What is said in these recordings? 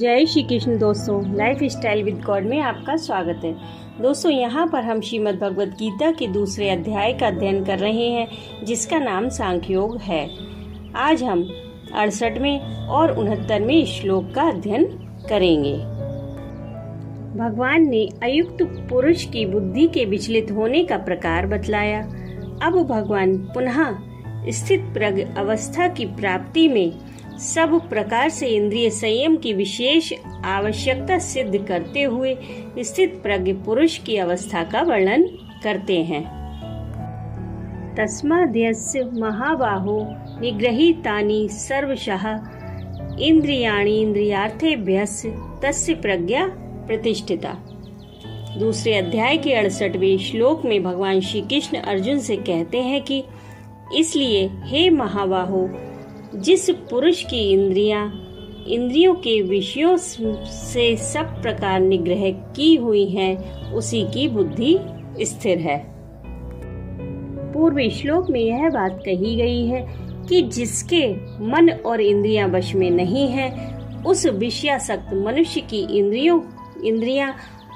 जय श्री कृष्ण दोस्तों, life style with God में आपका स्वागत है। दोस्तों, यहाँ पर हम श्रीमद्भगवद्गीता के दूसरे अध्याय का अध्ययन कर रहे हैं जिसका नाम सांख्य योग है। आज हम 68वें और 69वें श्लोक का अध्ययन करेंगे। भगवान ने अयुक्त पुरुष की बुद्धि के विचलित होने का प्रकार बतलाया। अब भगवान पुनः स्थित प्रज्ञ अवस्था की प्राप्ति में सब प्रकार से इंद्रिय संयम की विशेष आवश्यकता सिद्ध करते हुए स्थित प्रज्ञ पुरुष की अवस्था का वर्णन करते हैं। तस्माद्यस्य महाबाहो निग्रहीतानि सर्वशः इंद्रियाणि इंद्रियार्थेभ्यः तस्य प्रज्ञा प्रतिष्ठिता। दूसरे अध्याय के 68वें श्लोक में भगवान श्री कृष्ण अर्जुन से कहते हैं कि इसलिए हे महाबाहो, जिस पुरुष की इंद्रियों के विषयों से सब प्रकार निग्रह की हुई है, उसी की बुद्धि स्थिर है। पूर्व श्लोक में यह बात कही गई है कि जिसके मन और इंद्रियां वश में नहीं है, उस विषयासक्त मनुष्य की इंद्रियां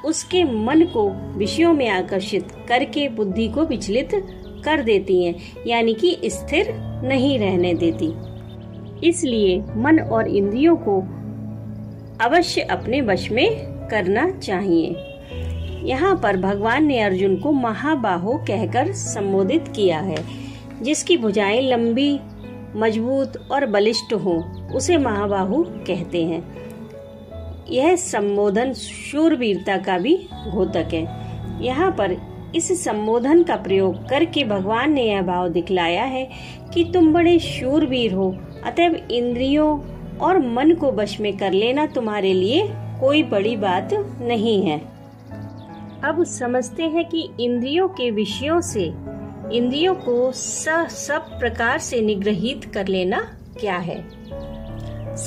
उसके मन को विषयों में आकर्षित करके बुद्धि को विचलित कर देती हैं, यानी कि स्थिर नहीं रहने देती। इसलिए मन और इंद्रियों को अवश्य अपने वश में करना चाहिए। यहाँ पर भगवान ने अर्जुन को महाबाहो कहकर संबोधित किया है। जिसकी भुजाएं लंबी, मजबूत और बलिष्ठ हों, उसे महाबाहु कहते हैं। यह संबोधन शूरवीरता का भी घोतक है। यहाँ पर इस संबोधन का प्रयोग करके भगवान ने यह भाव दिखलाया है कि तुम बड़े शूरवीर हो, अतएव इंद्रियों और मन को वश में कर लेना तुम्हारे लिए कोई बड़ी बात नहीं है। अब समझते हैं कि इंद्रियों के विषयों से इंद्रियों को सब प्रकार से निग्रहित कर लेना क्या है।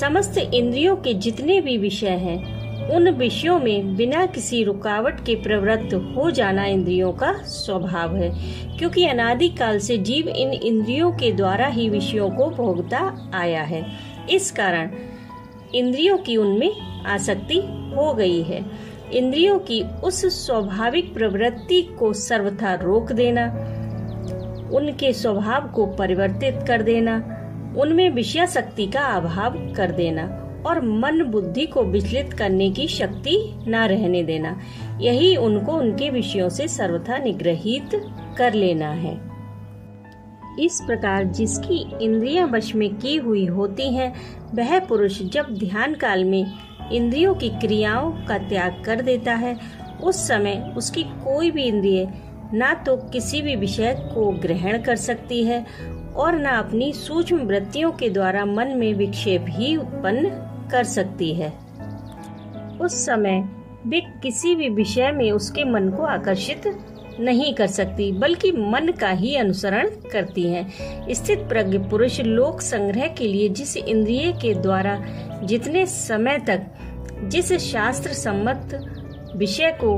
समस्त इंद्रियों के जितने भी विषय हैं, उन विषयों में बिना किसी रुकावट के प्रवृत्त हो जाना इंद्रियों का स्वभाव है, क्योंकि अनादि काल से जीव इन इंद्रियों के द्वारा ही विषयों को भोगता आया है। इस कारण इंद्रियों की उनमें आसक्ति हो गई है। इंद्रियों की उस स्वाभाविक प्रवृत्ति को सर्वथा रोक देना, उनके स्वभाव को परिवर्तित कर देना, उनमें विषयासक्ति का अभाव कर देना और मन बुद्धि को विचलित करने की शक्ति न रहने देना, यही उनको उनके विषयों से सर्वथा निग्रहित कर लेना है। इस प्रकार जिसकी इंद्रियां वश में की हुई होती हैं, वह पुरुष जब ध्यान काल में इंद्रियों की क्रियाओं का त्याग कर देता है, उस समय उसकी कोई भी इंद्रिय ना तो किसी भी विषय को ग्रहण कर सकती है और न अपनी सूक्ष्म वृत्तियों के द्वारा मन में विक्षेप ही उत्पन्न कर सकती है। उस समय वे किसी भी विषय में उसके मन को आकर्षित नहीं कर सकती, बल्कि मन का ही अनुसरण करती है। स्थित प्रज्ञ पुरुष लोक संग्रह के लिए जिस इंद्रिय के द्वारा जितने समय तक जिस शास्त्र सम्मत विषय को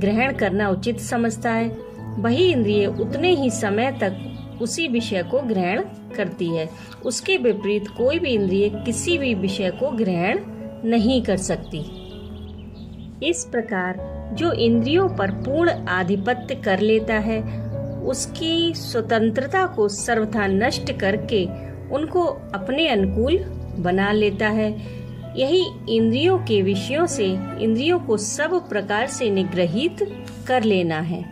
ग्रहण करना उचित समझता है, वही इंद्रिय उतने ही समय तक उसी विषय को ग्रहण करती है। उसके विपरीत कोई भी इंद्रिय किसी भी विषय को ग्रहण नहीं कर सकती। इस प्रकार जो इंद्रियों पर पूर्ण आधिपत्य कर लेता है, उसकी स्वतंत्रता को सर्वथा नष्ट करके उनको अपने अनुकूल बना लेता है। यही इंद्रियों के विषयों से इंद्रियों को सब प्रकार से निग्रहित कर लेना है।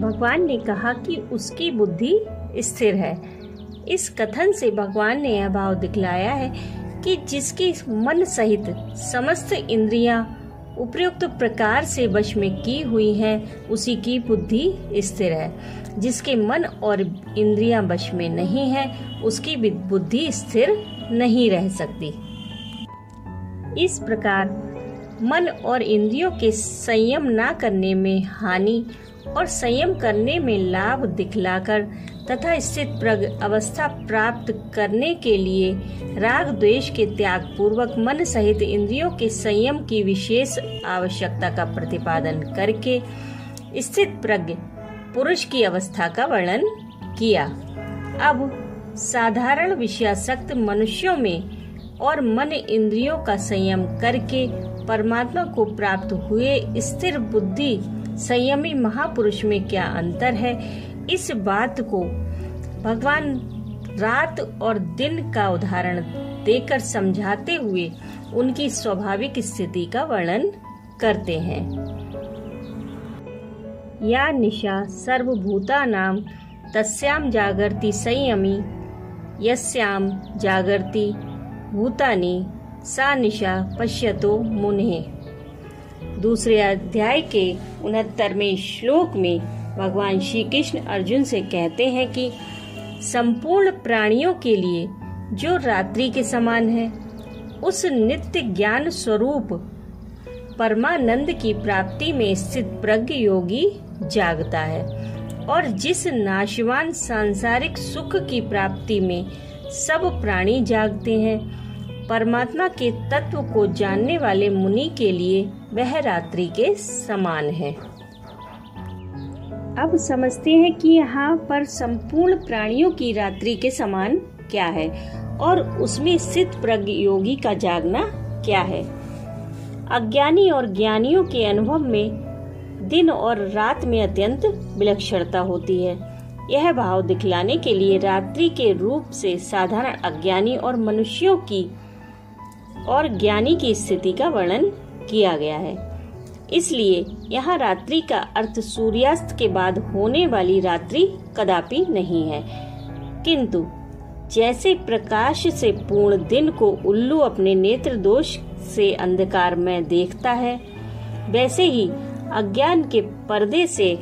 भगवान ने कहा कि उसकी बुद्धि स्थिर है। इस कथन से भगवान ने यह भाव दिखलाया है कि जिसकी मन सहित समस्त इंद्रियां उपयुक्त प्रकार से वश में की हुई हैं, उसी की बुद्धि स्थिर है। जिसके मन और इंद्रियां वश में नहीं है, उसकी बुद्धि स्थिर नहीं रह सकती। इस प्रकार मन और इंद्रियों के संयम ना करने में हानि और संयम करने में लाभ दिखलाकर तथा स्थित प्रज्ञ अवस्था प्राप्त करने के लिए राग द्वेष के त्याग पूर्वक मन सहित इंद्रियों के संयम की विशेष आवश्यकता का प्रतिपादन करके स्थित प्रज्ञ पुरुष की अवस्था का वर्णन किया। अब साधारण विषयासक्त मनुष्यों में और मन इंद्रियों का संयम करके परमात्मा को प्राप्त हुए स्थिर बुद्धि संयमी महापुरुष में क्या अंतर है, इस बात को भगवान रात और दिन का उदाहरण देकर समझाते हुए उनकी स्वाभाविक स्थिति का वर्णन करते हैं। या निशा सर्वभूतानां तस्याम जागर्ति संयमी यस्याम जागर्ति भूतानि सा निशा पश्यतो मुने। दूसरे अध्याय के 69वें श्लोक में भगवान श्री कृष्ण अर्जुन से कहते हैं कि संपूर्ण प्राणियों के लिए जो रात्रि के समान है उस नित्य ज्ञान स्वरूप परमानंद की प्राप्ति में स्थित प्रज्ञ योगी जागता है और जिस नाशवान सांसारिक सुख की प्राप्ति में सब प्राणी जागते हैं, परमात्मा के तत्व को जानने वाले मुनि के लिए वह रात्रि के समान है। अब समझते हैं कि यहाँ पर संपूर्ण प्राणियों की रात्रि के समान क्या है और उसमें स्थित प्रज्ञ योगी का जागना क्या है। अज्ञानी और ज्ञानियों के अनुभव में दिन और रात में अत्यंत विलक्षणता होती है। यह भाव दिखलाने के लिए रात्रि के रूप से साधारण अज्ञानी और मनुष्यों की और ज्ञानी की स्थिति का वर्णन किया गया है। इसलिए यहाँ रात्रि का अर्थ सूर्यास्त के बाद होने वाली रात्रि कदापि नहीं है, किंतु जैसे प्रकाश से पूर्ण दिन को उल्लू अपने नेत्र दोष से अंधकार में देखता है, वैसे ही अज्ञान के पर्दे से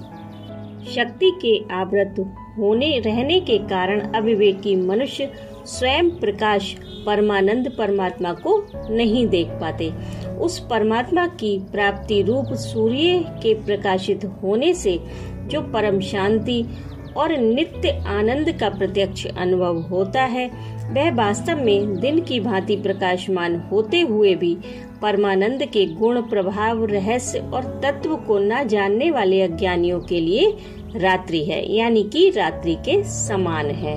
शक्ति के आवृत होने रहने के कारण अविवेकी मनुष्य स्वयं प्रकाश परमानंद परमात्मा को नहीं देख पाते। उस परमात्मा की प्राप्ति रूप सूर्य के प्रकाशित होने से जो परम शांति और नित्य आनंद का प्रत्यक्ष अनुभव होता है, वह वास्तव में दिन की भांति प्रकाशमान होते हुए भी परमानंद के गुण प्रभाव रहस्य और तत्व को न जानने वाले अज्ञानियों के लिए रात्रि है, यानी कि रात्रि के समान है,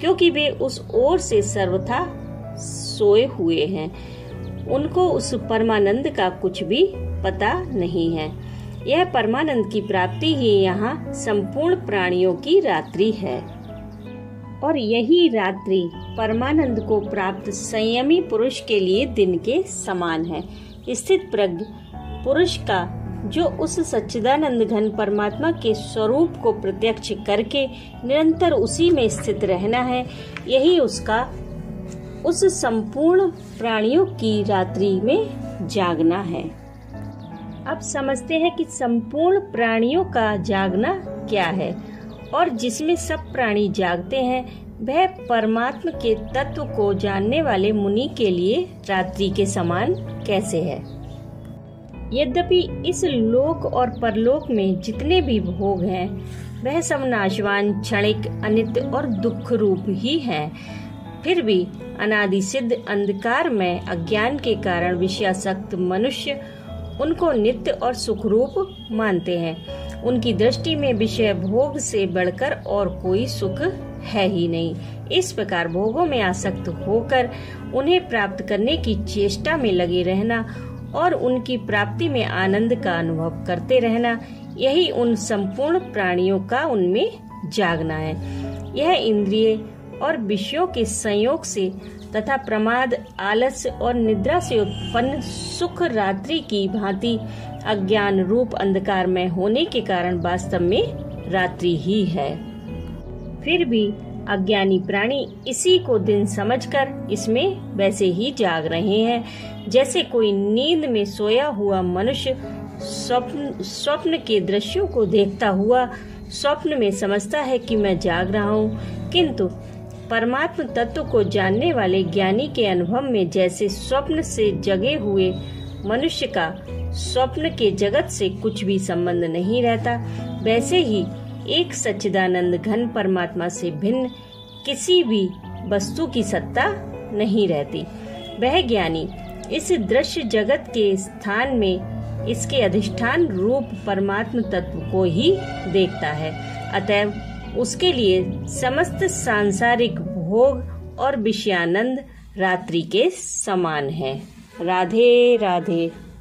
क्योंकि वे उस ओर से सर्वथा सोए हुए हैं। उनको उस परमानंद का कुछ भी पता नहीं है। यह परमानंद की प्राप्ति ही यहाँ संपूर्ण प्राणियों की रात्रि है और यही रात्रि परमानंद को प्राप्त संयमी पुरुष के लिए दिन के समान है। स्थित प्रज्ञ पुरुष का जो उस सच्चिदानंद घन परमात्मा के स्वरूप को प्रत्यक्ष करके निरंतर उसी में स्थित रहना है, यही उसका उस संपूर्ण प्राणियों की रात्रि में जागना है। अब समझते हैं कि संपूर्ण प्राणियों का जागना क्या है और जिसमें सब प्राणी जागते हैं वह परमात्मा के तत्व को जानने वाले मुनि के लिए रात्रि के समान कैसे है। यद्यपि इस लोक और परलोक में जितने भी भोग हैं वह सब नाशवान क्षणिक अनित्य और दुख रूप ही हैं, फिर भी अनादि सिद्ध अंधकार में अज्ञान के कारण विषयासक्त मनुष्य उनको नित्य और सुखरूप मानते हैं। उनकी दृष्टि में विषय भोग से बढ़कर और कोई सुख है ही नहीं। इस प्रकार भोगों में आसक्त होकर उन्हें प्राप्त करने की चेष्टा में लगे रहना और उनकी प्राप्ति में आनंद का अनुभव करते रहना, यही उन संपूर्ण प्राणियों का उनमें जागना है। यह इंद्रिय और विषयों के संयोग से तथा प्रमाद आलस्य और निद्रा से उत्पन्न सुख रात्रि की भांति अज्ञान रूप अंधकार में होने के कारण वास्तव में रात्रि ही है। फिर भी अज्ञानी प्राणी इसी को दिन समझकर इसमें वैसे ही जाग रहे हैं जैसे कोई नींद में सोया हुआ मनुष्य स्वप्न के दृश्यों को देखता हुआ स्वप्न में समझता है कि मैं जाग रहा हूँ, किंतु परमात्म तत्व को जानने वाले ज्ञानी के अनुभव में जैसे स्वप्न से जगे हुए मनुष्य का स्वप्न के जगत से कुछ भी संबंध नहीं रहता, वैसे ही एक सच्चिदानंद घन परमात्मा से भिन्न किसी भी वस्तु की सत्ता नहीं रहती। वह ज्ञानी इस दृश्य जगत के स्थान में इसके अधिष्ठान रूप परमात्म तत्व को ही देखता है। अतएव उसके लिए समस्त सांसारिक भोग और विषयानंद रात्रि के समान है। राधे राधे।